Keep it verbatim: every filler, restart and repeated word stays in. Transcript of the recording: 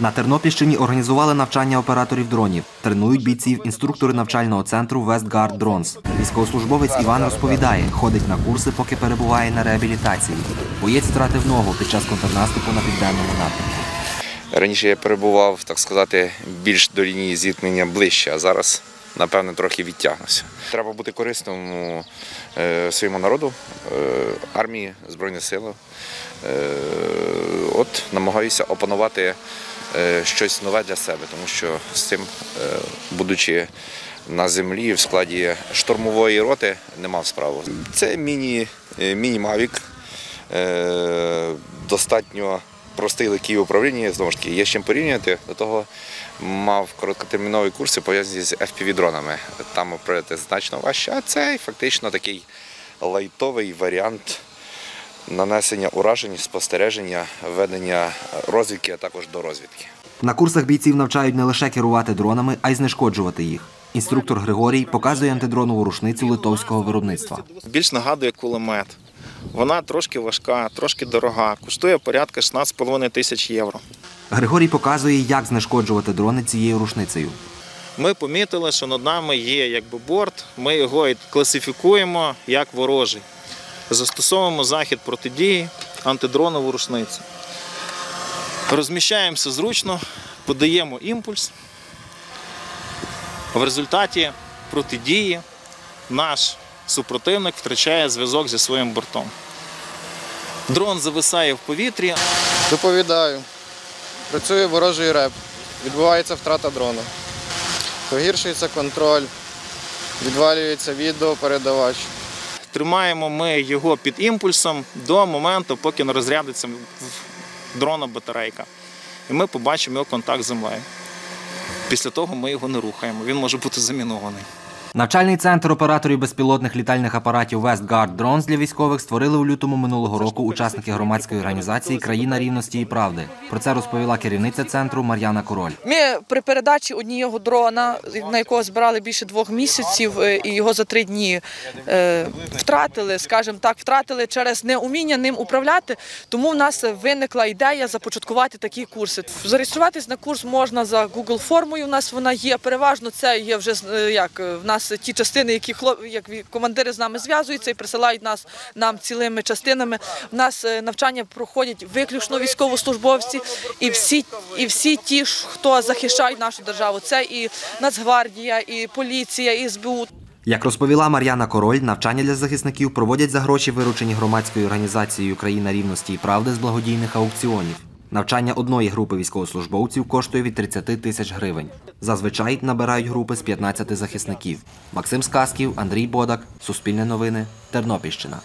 На Тернопільщині організували навчання операторів дронів. Тренують бійців інструктори навчального центру West Guard Drones. Військовослужбовець Іван розповідає, ходить на курси, поки перебуває на реабілітації. Боєць втратив ногу під час контрнаступу на південному напрямку. Раніше я перебував, так сказати, більш до лінії зіткнення ближче, а зараз, напевно, трохи відтягнувся. Треба бути корисним своєму народу, армії, Збройних сил. От намагаюся опанувати щось нове для себе, тому що з цим, будучи на землі, в складі штурмової роти, не мав справу. Це міні-мавік, достатньо простий, легкий в управлінні, знову ж таки, є з чим порівняти. До того мав короткотермінові курси, пов'язані з еф пі ві-дронами. Там оперувати значно важче, а це фактично такий лайтовий варіант нанесення уражень, спостереження, ведення розвідки, а також до розвідки. На курсах бійців навчають не лише керувати дронами, а й знешкоджувати їх. Інструктор Григорій показує антидронову рушницю литовського виробництва. Більш нагадує кулемет. Вона трошки важка, трошки дорога, коштує порядка шістнадцять з половиною тисяч євро. Григорій показує, як знешкоджувати дрони цією рушницею. Ми помітили, що над нами є якби борт, ми його класифікуємо як ворожий. Застосовуємо захід протидії, антидронову рушницю. Розміщаємося зручно, подаємо імпульс. В результаті протидії наш супротивник втрачає зв'язок зі своїм бортом. Дрон зависає в повітрі. Доповідаю. Працює ворожий РЕБ. Відбувається втрата дрона. Погіршується контроль, відвалюється відеопередавач. Тримаємо ми його під імпульсом до моменту, поки не розрядиться в дрона батарейка. І ми побачимо його контакт з землею. Після того ми його не рухаємо, він може бути замінований. Навчальний центр операторів безпілотних літальних апаратів West Guard Drones для військових створили у лютому минулого року учасники громадської організації «Україна рівності і правди». Про це розповіла керівниця центру Мар'яна Король. Ми при передачі одного дрона, на якого збирали більше двох місяців, і його за три дні втратили, скажімо так, втратили через неуміння ним управляти, тому в нас виникла ідея започаткувати такі курси. Зареєструватись на курс можна за Google-формою, у нас вона є, переважно це є вже, як в нас ті частини, які командири з нами зв'язуються і присилають нас нам цілими частинами. У нас навчання проходять виключно військовослужбовці і всі, і всі ті, хто захищають нашу державу. Це і Нацгвардія, і поліція, і ес бе у. Як розповіла Мар'яна Король, навчання для захисників проводять за гроші, виручені громадською організацією «Україна рівності і правди» з благодійних аукціонів. Навчання одної групи військовослужбовців коштує від тридцяти тисяч гривень. Зазвичай набирають групи з п'ятнадцяти захисників. Максим Сказків, Андрій Бодак, Суспільне новини, Тернопільщина.